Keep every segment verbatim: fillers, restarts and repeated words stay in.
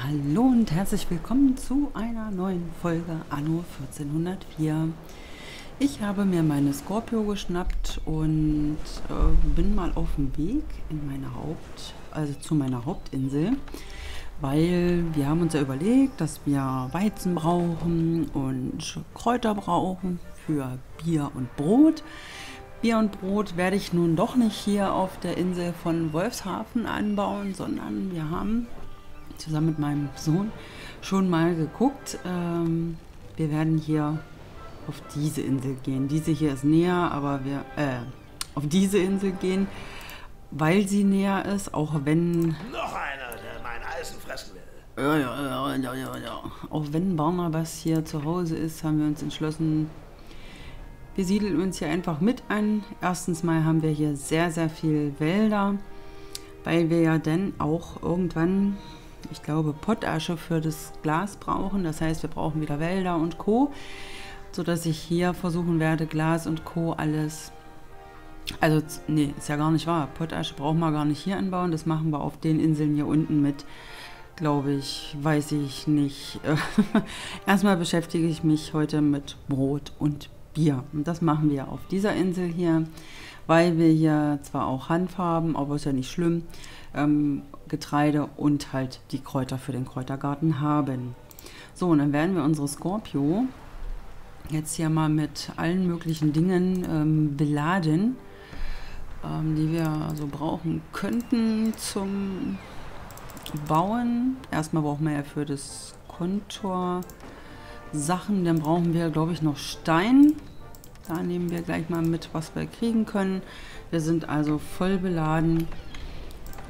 Hallo und herzlich willkommen zu einer neuen Folge Anno vierzehnhundertvier. Ich habe mir meine Scorpio geschnappt und äh, bin mal auf dem Weg in meine Haupt, also zu meiner Hauptinsel, weil wir haben uns ja überlegt, dass wir Weizen brauchen und Kräuter brauchen für Bier und Brot. Bier und Brot werde ich nun doch nicht hier auf der Insel von Wolfshafen anbauen, sondern wir haben zusammen mit meinem Sohn schon mal geguckt. Ähm, wir werden hier auf diese Insel gehen. Diese hier ist näher, aber wir äh, auf diese Insel gehen, weil sie näher ist, auch wenn... Noch einer, der meinen Eisen fressen will. Ja, ja, ja, ja, ja, ja. Auch wenn Barnabas hier zu Hause ist, haben wir uns entschlossen, wir siedeln uns hier einfach mit an. Erstens mal haben wir hier sehr, sehr viel Wälder, weil wir ja dann auch irgendwann, ich glaube, Potasche für das Glas brauchen. Das heißt, wir brauchen wieder Wälder und Co., sodass ich hier versuchen werde, Glas und Co. alles, also nee, ist ja gar nicht wahr, Potasche brauchen wir gar nicht hier anbauen, das machen wir auf den Inseln hier unten mit, glaube ich, weiß ich nicht. Erstmal beschäftige ich mich heute mit Brot und Bier und das machen wir auf dieser Insel hier, weil wir hier zwar auch Hanf haben, aber ist ja nicht schlimm, ähm, Getreide und halt die Kräuter für den Kräutergarten haben. So, und dann werden wir unsere Scorpio jetzt hier mal mit allen möglichen Dingen ähm, beladen, ähm, die wir so brauchen könnten zum Bauen. Erstmal brauchen wir ja für das Kontor Sachen, dann brauchen wir, glaube ich, noch Stein. Da nehmen wir gleich mal mit, was wir kriegen können. Wir sind also voll beladen,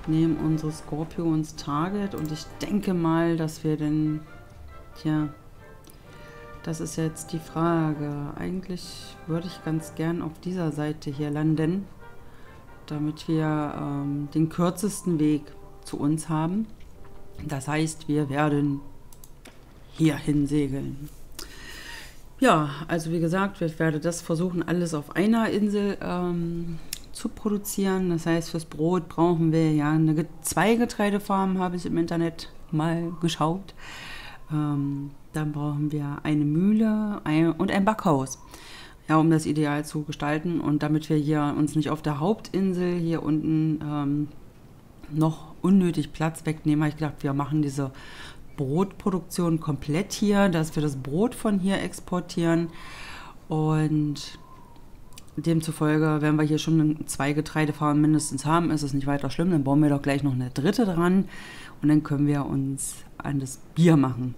nehmen unsere Scorpio ins Target und ich denke mal, dass wir dann hier... Das ist jetzt die Frage. Eigentlich würde ich ganz gern auf dieser Seite hier landen, damit wir ähm, den kürzesten Weg zu uns haben. Das heißt, wir werden hierhin segeln. Ja, also wie gesagt, ich werde das versuchen, alles auf einer Insel ähm, zu produzieren. Das heißt, fürs Brot brauchen wir ja eine, zwei Getreidefarmen, habe ich im Internet mal geschaut. Ähm, Dann brauchen wir eine Mühle und ein Backhaus, ja, um das ideal zu gestalten. Und damit wir hier uns nicht auf der Hauptinsel hier unten ähm, noch unnötig Platz wegnehmen, habe ich gedacht, wir machen diese Brotproduktion komplett hier, dass wir das Brot von hier exportieren. Und demzufolge, wenn wir hier schon zwei Getreidefarmen mindestens haben, ist es nicht weiter schlimm. Dann bauen wir doch gleich noch eine dritte dran und dann können wir uns an das Bier machen.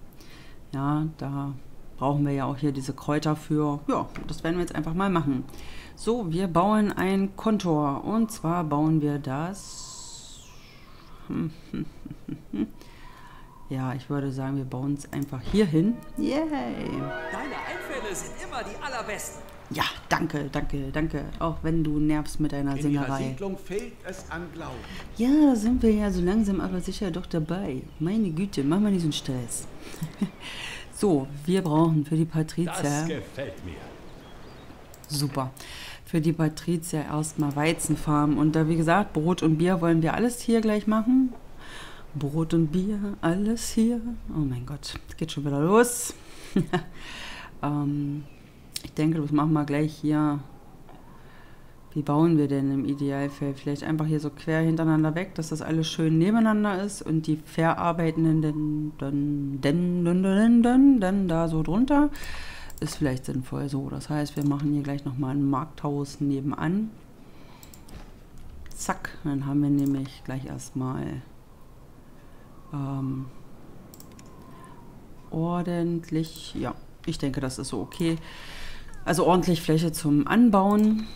Ja, da brauchen wir ja auch hier diese Kräuter für. Ja, das werden wir jetzt einfach mal machen. So, wir bauen ein Kontor. Und zwar bauen wir das... Ja, ich würde sagen, wir bauen es einfach hier hin. Yay! Deine Einfälle sind immer die allerbesten. Ja, danke, danke, danke. Auch wenn du nervst mit deiner Singerei. In der Siedlung fehlt es an Glauben. Ja, da sind wir ja so langsam aber sicher doch dabei. Meine Güte, mach mal diesen Stress. So, wir brauchen für die Patrizia... Das gefällt mir. Super. Für die Patrizia erstmal Weizenfarmen. Und da, wie gesagt, Brot und Bier wollen wir alles hier gleich machen. Brot und Bier, alles hier. Oh mein Gott, es geht schon wieder los. ähm... Ich denke, das machen wir gleich hier. Wie bauen wir denn im Idealfall? Vielleicht einfach hier so quer hintereinander weg, dass das alles schön nebeneinander ist und die verarbeitenden dann, dann, dann, dann, dann, dann, dann da so drunter. Ist vielleicht sinnvoll so. Das heißt, wir machen hier gleich nochmal ein Markthaus nebenan. Zack, dann haben wir nämlich gleich erstmal ähm, ordentlich, ja, ich denke, das ist so okay. Also ordentlich Fläche zum Anbauen.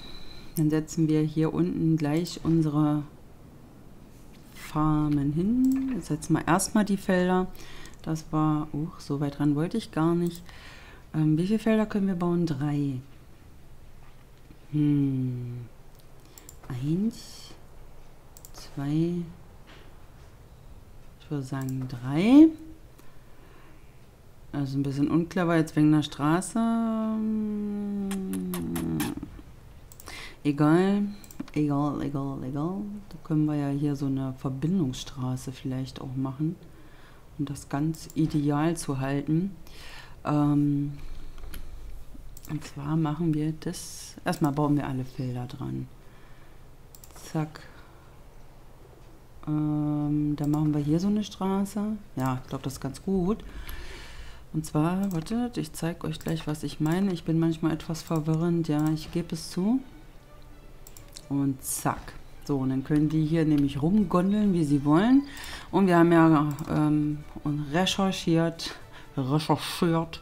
Dann setzen wir hier unten gleich unsere Farmen hin. Jetzt setzen wir erstmal die Felder. Das war, uh, so weit ran wollte ich gar nicht. Ähm, wie viele Felder können wir bauen? Drei. Hm. Eins, zwei, ich würde sagen drei. Also ein bisschen unklar war jetzt wegen der Straße. Egal, Egal, egal, egal. Da können wir ja hier so eine Verbindungsstraße vielleicht auch machen, um das ganz ideal zu halten. Ähm, und zwar machen wir das. Erstmal bauen wir alle Felder dran. Zack. Ähm, dann machen wir hier so eine Straße. Ja, ich glaube, das ist ganz gut. Und zwar, wartet, ich zeige euch gleich, was ich meine. Ich bin manchmal etwas verwirrend, ja, ich gebe es zu. Und zack. So, und dann können die hier nämlich rumgondeln, wie sie wollen. Und wir haben ja ähm, recherchiert, recherchiert.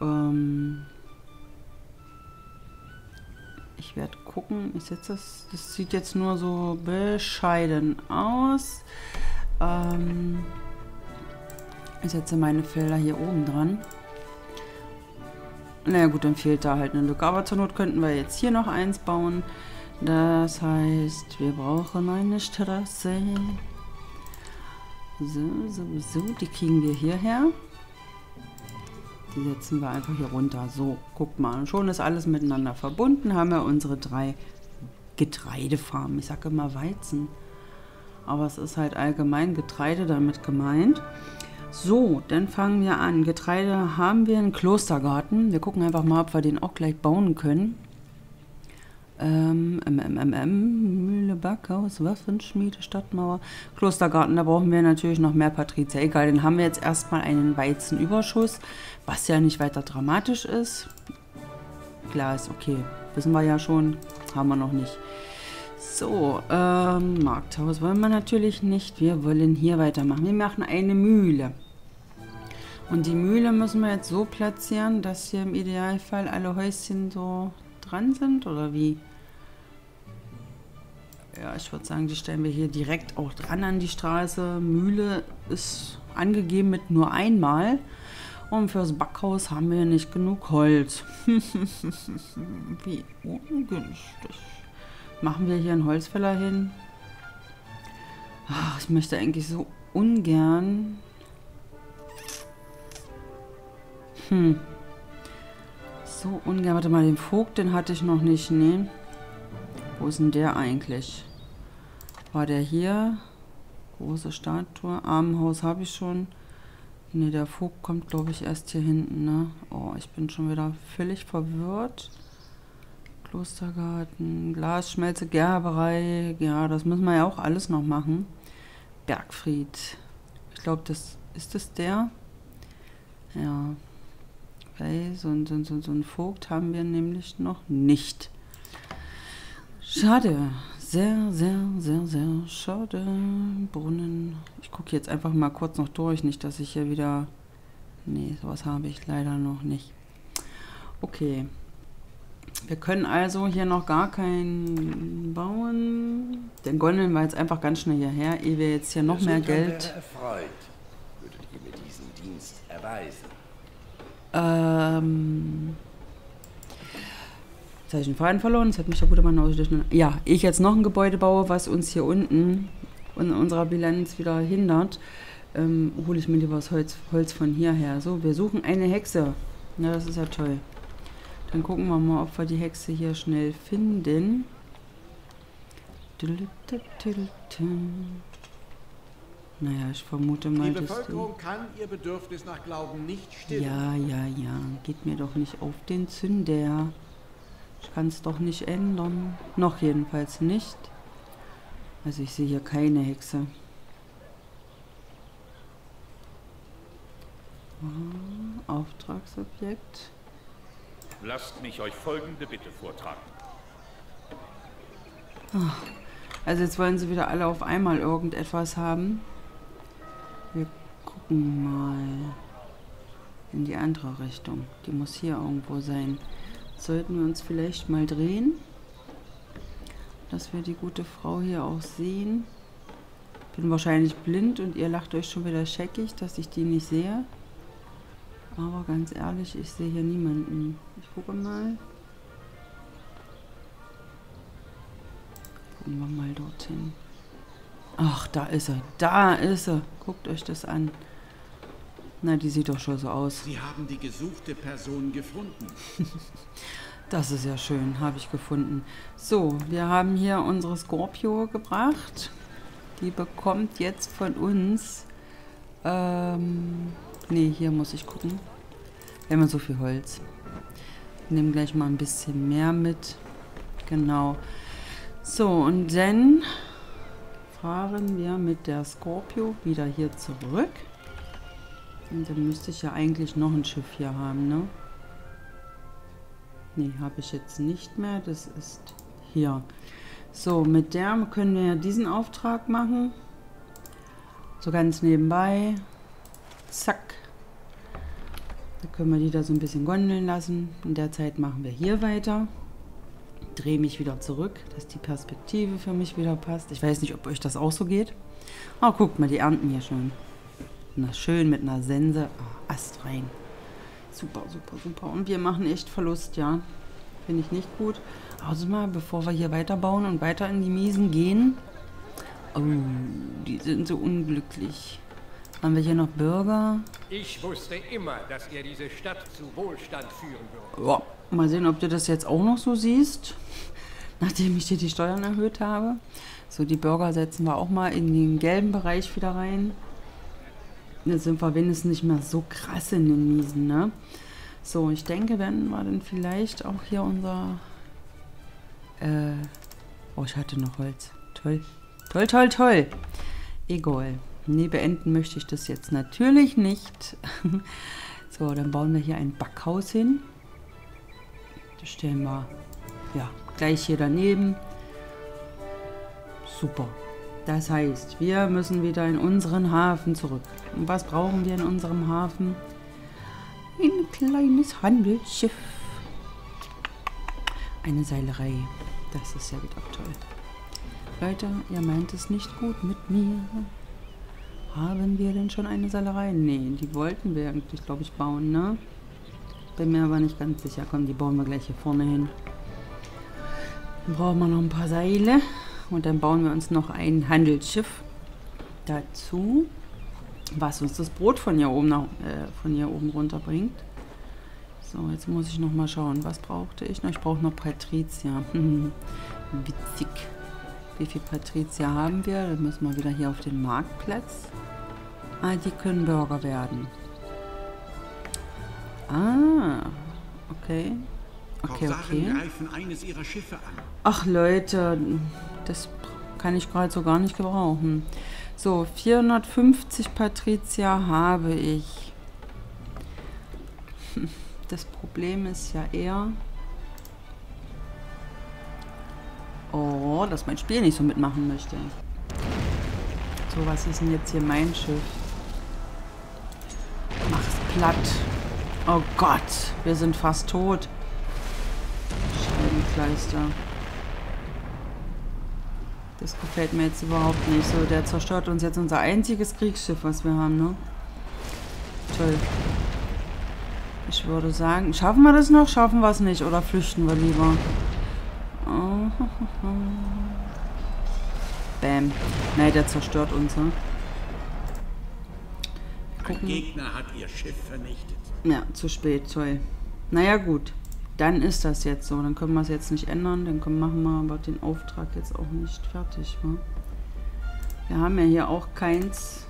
Ähm, ich werde gucken, ich setze das, das sieht jetzt nur so bescheiden aus. Ähm... Ich setze meine Felder hier oben dran. Naja gut, dann fehlt da halt eine Lücke. Aber zur Not könnten wir jetzt hier noch eins bauen. Das heißt, wir brauchen eine Straße. So, so, so. Die kriegen wir hierher. Die setzen wir einfach hier runter. So, guckt mal. Und schon ist alles miteinander verbunden. Haben wir unsere drei Getreidefarmen. Ich sage immer Weizen. Aber es ist halt allgemein Getreide damit gemeint. So, dann fangen wir an. Getreide haben wir einen Klostergarten. Wir gucken einfach mal, ob wir den auch gleich bauen können. Ähm, M M M M, Mühle, Backhaus, Waffenschmiede, Stadtmauer, Klostergarten. Da brauchen wir natürlich noch mehr Patrizia. Egal, dann haben wir jetzt erstmal einen Weizenüberschuss, was ja nicht weiter dramatisch ist. Klar, ist okay. Wissen wir ja schon, haben wir noch nicht. So, ähm, Markthaus wollen wir natürlich nicht. Wir wollen hier weitermachen. Wir machen eine Mühle. Und die Mühle müssen wir jetzt so platzieren, dass hier im Idealfall alle Häuschen so dran sind, oder wie? Ja, ich würde sagen, die stellen wir hier direkt auch dran an die Straße. Mühle ist angegeben mit nur einmal. Und fürs Backhaus haben wir nicht genug Holz. Wie ungünstig. Machen wir hier einen Holzfäller hin? Ach, ich möchte eigentlich so ungern. Hm. So ungern. Warte mal, den Vogt, den hatte ich noch nicht. Nee. Wo ist denn der eigentlich? War der hier? Große Statue. Armenhaus habe ich schon. Nee, der Vogt kommt, glaube ich, erst hier hinten. Ne? Oh, ich bin schon wieder völlig verwirrt. Klostergarten, Glasschmelze, Gerberei, ja, das müssen wir ja auch alles noch machen. Bergfried, ich glaube, das ist das der. Ja, okay, so, so, so, so einen Vogt haben wir nämlich noch nicht. Schade, sehr, sehr, sehr, sehr schade. Brunnen, ich gucke jetzt einfach mal kurz noch durch, nicht, dass ich hier wieder... Nee, sowas habe ich leider noch nicht. Okay. Wir können also hier noch gar keinen bauen. Den gondeln wir jetzt einfach ganz schnell hierher, ehe wir jetzt hier noch mehr Geld... Erfreut, würdet ihr mir diesen Dienst erweisen. Ähm... Jetzt habe ich den Faden verloren, jetzt hat mich der gute Mann ausgeschnitten. Ja, ich jetzt noch ein Gebäude baue, was uns hier unten in unserer Bilanz wieder hindert, ähm, hole ich mir lieber das Holz, Holz von hierher. So, wir suchen eine Hexe. Na, das ist ja toll. Dann gucken wir mal, ob wir die Hexe hier schnell finden. Naja, ich vermute mal, die Bevölkerung dass kann ihr Bedürfnis nach Glauben nicht stillen. Ja, ja, ja. Geht mir doch nicht auf den Zünder. Ich kann es doch nicht ändern. Noch jedenfalls nicht. Also ich sehe hier keine Hexe. Ah, Auftragsobjekt. Lasst mich euch folgende Bitte vortragen. Also jetzt wollen sie wieder alle auf einmal irgendetwas haben. Wir gucken mal in die andere Richtung. Die muss hier irgendwo sein. Sollten wir uns vielleicht mal drehen, dass wir die gute Frau hier auch sehen. Ich bin wahrscheinlich blind und ihr lacht euch schon wieder scheckig, dass ich die nicht sehe. Aber ganz ehrlich, ich sehe hier niemanden. Ich gucke mal. Gucken wir mal dorthin. Ach, da ist er. Da ist er. Guckt euch das an. Na, die sieht doch schon so aus. Sie haben die gesuchte Person gefunden. Das ist ja schön, habe ich gefunden. So, wir haben hier unsere Scorpio gebracht. Die bekommt jetzt von uns... Ähm, ne, hier muss ich gucken. Wir haben so viel Holz. Ich nehme gleich mal ein bisschen mehr mit. Genau. So, und dann fahren wir mit der Scorpio wieder hier zurück. Und dann müsste ich ja eigentlich noch ein Schiff hier haben, ne? Nee, habe ich jetzt nicht mehr. Das ist hier. So, mit der können wir diesen Auftrag machen. So ganz nebenbei. Zack. Da können wir die da so ein bisschen gondeln lassen. In der Zeit machen wir hier weiter. Drehe mich wieder zurück, dass die Perspektive für mich wieder passt. Ich weiß nicht, ob euch das auch so geht. Oh, guckt mal, die ernten hier schon. Na schön mit einer Sense. Oh, Ast rein. Super, super, super. Und wir machen echt Verlust, ja. Finde ich nicht gut. Also mal, bevor wir hier weiterbauen und weiter in die Miesen gehen. Oh, die sind so unglücklich. Haben wir hier noch Bürger? Ich wusste immer, dass ihr diese Stadt zu Wohlstand führen würdet. Ja, mal sehen, ob du das jetzt auch noch so siehst. Nachdem ich dir die Steuern erhöht habe. So, die Bürger setzen wir auch mal in den gelben Bereich wieder rein. Jetzt sind wir wenigstens nicht mehr so krass in den Miesen, ne? So, ich denke, werden wir dann vielleicht auch hier unser... Äh... Oh, ich hatte noch Holz. Toll. Toll, toll, toll. Egal. Nee, beenden möchte ich das jetzt natürlich nicht. So, dann bauen wir hier ein Backhaus hin. Das stellen wir ja gleich hier daneben. Super. Das heißt, wir müssen wieder in unseren Hafen zurück. Und was brauchen wir in unserem Hafen? Ein kleines Handelsschiff. Eine Seilerei. Das ist ja wieder toll. Leute, ihr meint es nicht gut mit mir. Haben wir denn schon eine Seilerei? Nee, die wollten wir eigentlich, glaube ich, bauen, ne? Bin mir aber nicht ganz sicher. Komm, die bauen wir gleich hier vorne hin. Dann brauchen wir noch ein paar Seile. Und dann bauen wir uns noch ein Handelsschiff dazu, was uns das Brot von hier oben, nach, äh, von hier oben runterbringt. So, jetzt muss ich noch mal schauen, was brauchte ich noch? Ich brauche noch Patrizia. Witzig. Wie viel Patrizia haben wir? Dann müssen wir wieder hier auf den Marktplatz. Ah, die können Bürger werden. Ah, okay. Okay, okay. Ach Leute, das kann ich gerade so gar nicht gebrauchen. So, vierhundertfünfzig Patrizia habe ich. Das Problem ist ja eher... Oh, dass mein Spiel nicht so mitmachen möchte. So, was ist denn jetzt hier mein Schiff? Mach's platt. Oh Gott, wir sind fast tot. Kleister. Das gefällt mir jetzt überhaupt nicht. So, der zerstört uns jetzt unser einziges Kriegsschiff, was wir haben, ne? Toll. Ich würde sagen, schaffen wir das noch? Schaffen wir es nicht? Oder flüchten wir lieber? Oh, oh, oh. Bam. Nein, der zerstört uns, ne? Ein Gegner hat ihr Schiff vernichtet. Ja, zu spät, toll. Naja, gut. Dann ist das jetzt so. Dann können wir es jetzt nicht ändern. Dann können, machen wir aber den Auftrag jetzt auch nicht fertig. Ne? Wir haben ja hier auch keins.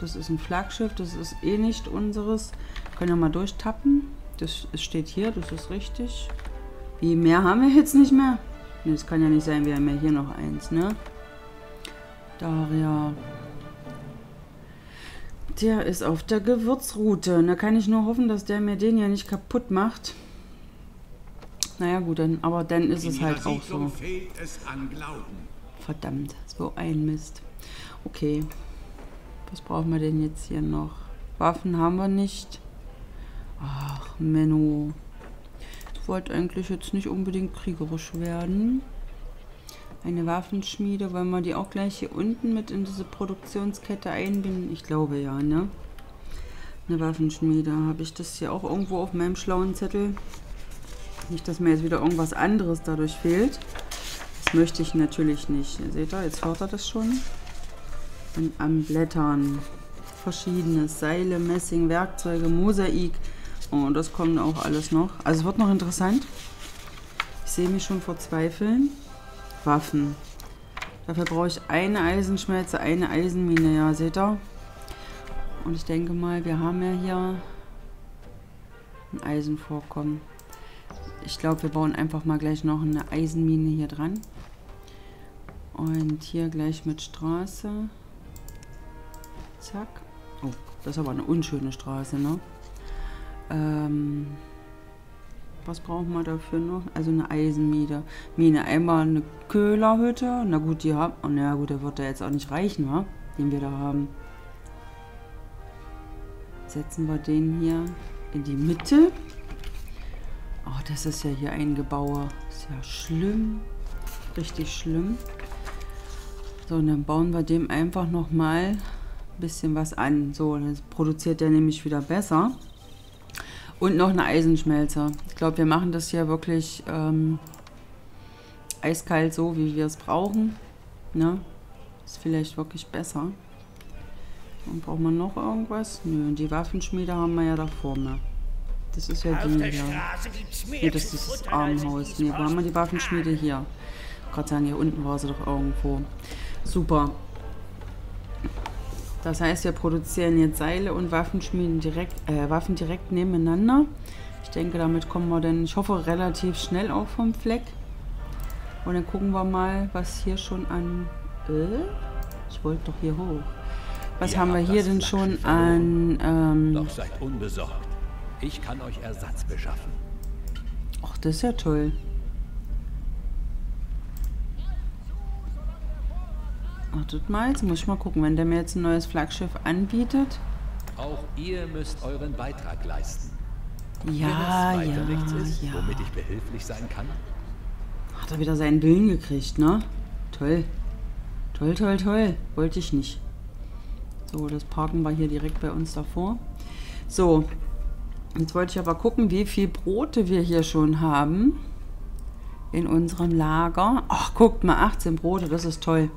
Das ist ein Flaggschiff. Das ist eh nicht unseres. Können wir mal durchtappen. Das, das steht hier. Das ist richtig. Wie, mehr haben wir jetzt nicht mehr? Ne, das kann ja nicht sein. Wir haben ja hier noch eins. Ne? Daria. Der ist auf der Gewürzroute. Da kann ich nur hoffen, dass der mir den ja nicht kaputt macht. Naja gut, dann, aber dann ist es halt auch so. Verdammt, so ein Mist. Okay, was brauchen wir denn jetzt hier noch? Waffen haben wir nicht. Ach, Menno. Ich wollte eigentlich jetzt nicht unbedingt kriegerisch werden. Eine Waffenschmiede, wollen wir die auch gleich hier unten mit in diese Produktionskette einbinden? Ich glaube ja, ne? Eine Waffenschmiede, habe ich das hier auch irgendwo auf meinem schlauen Zettel? Nicht, dass mir jetzt wieder irgendwas anderes dadurch fehlt. Das möchte ich natürlich nicht. Ihr seht da, jetzt hört er das schon. Und am Blättern. Verschiedenes. Seile, Messing, Werkzeuge, Mosaik. Und oh, das kommt auch alles noch. Also es wird noch interessant. Ich sehe mich schon verzweifeln. Waffen. Dafür brauche ich eine Eisenschmelze, eine Eisenmine. Ja, seht ihr? Und ich denke mal, wir haben ja hier ein Eisenvorkommen. Ich glaube, wir bauen einfach mal gleich noch eine Eisenmine hier dran. Und hier gleich mit Straße. Zack. Oh, das ist aber eine unschöne Straße, ne? Ähm, was brauchen wir dafür noch? Also eine Eisenmine. Mine, einmal eine Köhlerhütte. Na gut, die haben... Oh, na gut, der wird da jetzt auch nicht reichen, wa? Den wir da haben. Setzen wir den hier in die Mitte. Oh, das ist ja hier ein Gebaue. Ist ja schlimm. Richtig schlimm. So, und dann bauen wir dem einfach nochmal ein bisschen was an. So, und jetzt produziert der nämlich wieder besser. Und noch eine Eisenschmelze. Ich glaube, wir machen das hier wirklich ähm, eiskalt so, wie wir es brauchen. Ne? Ist vielleicht wirklich besser. Und braucht man noch irgendwas? Nö, die Waffenschmiede haben wir ja da vorne. Das ist ja die hier. Nee, das ist das Armenhaus. Nee, wo haben wir die Waffenschmiede? Hier. Ich wollte gerade sagen, hier unten war sie doch irgendwo. Super. Das heißt, wir produzieren jetzt Seile und Waffenschmieden direkt, äh, Waffen direkt nebeneinander. Ich denke, damit kommen wir dann, ich hoffe, relativ schnell auch vom Fleck. Und dann gucken wir mal, was hier schon an... Äh? Ich wollte doch hier hoch. Was haben wir hier denn schon an... Ähm, doch seid unbesorgt. Ich kann euch Ersatz beschaffen. Ach, das ist ja toll. Wartet mal, jetzt muss ich mal gucken, wenn der mir jetzt ein neues Flaggschiff anbietet. Auch ihr müsst euren Beitrag leisten. Ja, wenn es weiter ja, nichts ist, ja. Womit ich behilflich sein kann. Hat er wieder seinen Willen gekriegt, ne? Toll. Toll, toll, toll. Wollte ich nicht. So, das parken wir hier direkt bei uns davor. So. Jetzt wollte ich aber gucken, wie viel Brote wir hier schon haben in unserem Lager. Ach, guckt mal, achtzehn Brote, das ist toll.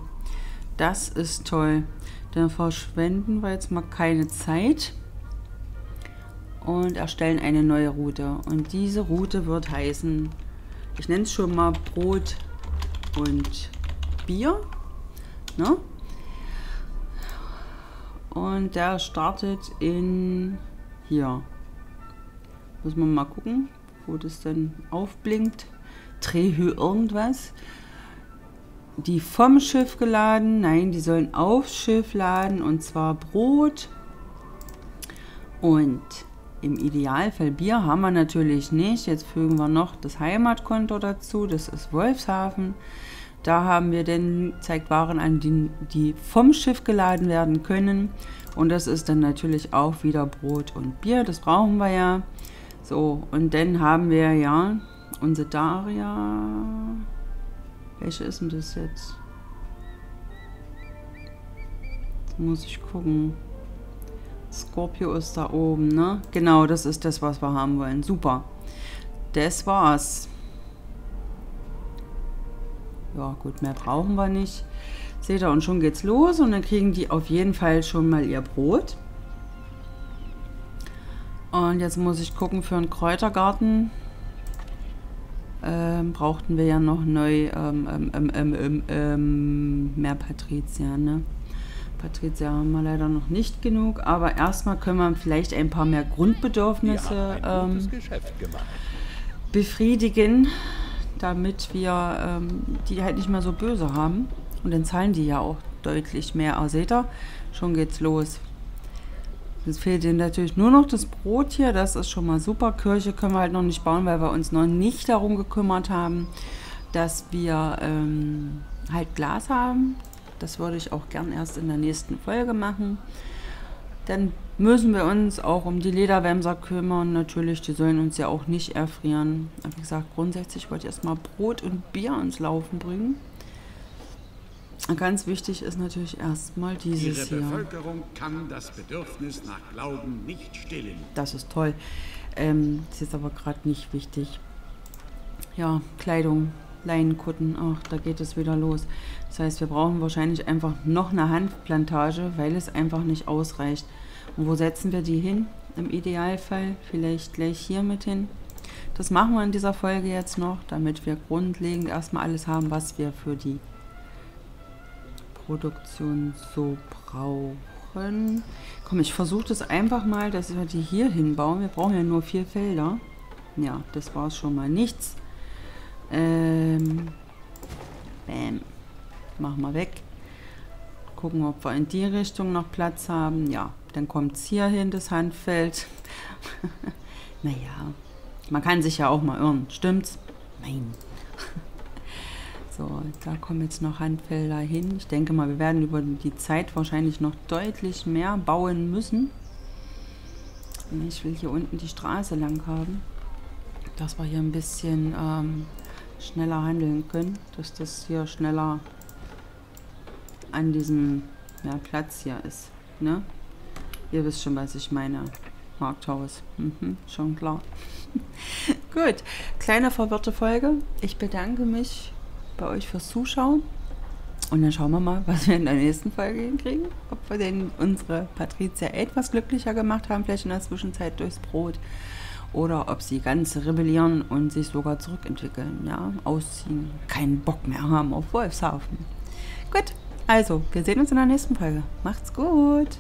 Das ist toll. Dann verschwenden wir jetzt mal keine Zeit und erstellen eine neue Route. Und diese Route wird heißen, ich nenne es schon mal Brot und Bier. Ne? Und der startet in hier. Muss man mal gucken, wo das dann aufblinkt. Trehö irgendwas. Die vom Schiff geladen. Nein, die sollen aufs Schiff laden. Und zwar Brot. Und im Idealfall Bier haben wir natürlich nicht. Jetzt fügen wir noch das Heimatkonto dazu. Das ist Wolfshafen. Da haben wir dann, zeigt Waren an, die, die vom Schiff geladen werden können. Und das ist dann natürlich auch wieder Brot und Bier. Das brauchen wir ja. So, und dann haben wir ja unsere Daria. Welche ist denn das jetzt? Jetzt muss ich gucken. Scorpio ist da oben, ne? Genau, das ist das, was wir haben wollen. Super. Das war's. Ja, gut, mehr brauchen wir nicht. Seht ihr, und schon geht's los. Und dann kriegen die auf jeden Fall schon mal ihr Brot. Und jetzt muss ich gucken, für einen Kräutergarten ähm, brauchten wir ja noch neu ähm, ähm, ähm, ähm, ähm, mehr Patrizia, ne? Patrizia haben wir leider noch nicht genug, aber erstmal können wir vielleicht ein paar mehr Grundbedürfnisse ähm, befriedigen, damit wir ähm, die halt nicht mehr so böse haben. Und dann zahlen die ja auch deutlich mehr. Ah, seht ihr? Schon geht's los. Jetzt fehlt ihnen natürlich nur noch das Brot hier. Das ist schon mal super. Kirche können wir halt noch nicht bauen, weil wir uns noch nicht darum gekümmert haben, dass wir ähm, halt Glas haben. Das würde ich auch gern erst in der nächsten Folge machen. Dann müssen wir uns auch um die Lederwämser kümmern. Natürlich, die sollen uns ja auch nicht erfrieren. Aber wie gesagt, grundsätzlich wollte ich erstmal Brot und Bier ans Laufen bringen. Ganz wichtig ist natürlich erstmal dieses hier. Ihre Bevölkerung kann das Bedürfnis nach Glauben nicht stillen. Das ist toll. Ähm, das ist aber gerade nicht wichtig. Ja, Kleidung, Leinenkutten, ach, da geht es wieder los. Das heißt, wir brauchen wahrscheinlich einfach noch eine Hanfplantage, weil es einfach nicht ausreicht. Und wo setzen wir die hin? Im Idealfall vielleicht gleich hier mit hin. Das machen wir in dieser Folge jetzt noch, damit wir grundlegend erstmal alles haben, was wir für die Produktion so brauchen. Komm, ich versuche das einfach mal, dass wir die hier hinbauen. Wir brauchen ja nur vier Felder. Ja, das war es schon mal nichts. Ähm, bam. Machen wir weg. Gucken, ob wir in die Richtung noch Platz haben. Ja, dann kommt es hier hin, das Handfeld. Naja, man kann sich ja auch mal irren. Stimmt's? Nein. So, da kommen jetzt noch Handfelder hin. Ich denke mal, wir werden über die Zeit wahrscheinlich noch deutlich mehr bauen müssen. Ich will hier unten die Straße lang haben, dass wir hier ein bisschen ähm, schneller handeln können, dass das hier schneller an diesem ja, Platz hier ist. Ne? Ihr wisst schon, was ich meine. Markthaus. Mhm, schon klar. Gut, kleine verwirrte Folge. Ich bedanke mich bei euch fürs Zuschauen. Und dann schauen wir mal, was wir in der nächsten Folge hinkriegen. Ob wir denn unsere Patrizia etwas glücklicher gemacht haben, vielleicht in der Zwischenzeit durchs Brot. Oder ob sie ganz rebellieren und sich sogar zurückentwickeln. Ja, ausziehen, keinen Bock mehr haben auf Wolfshafen. Gut, also, wir sehen uns in der nächsten Folge. Macht's gut!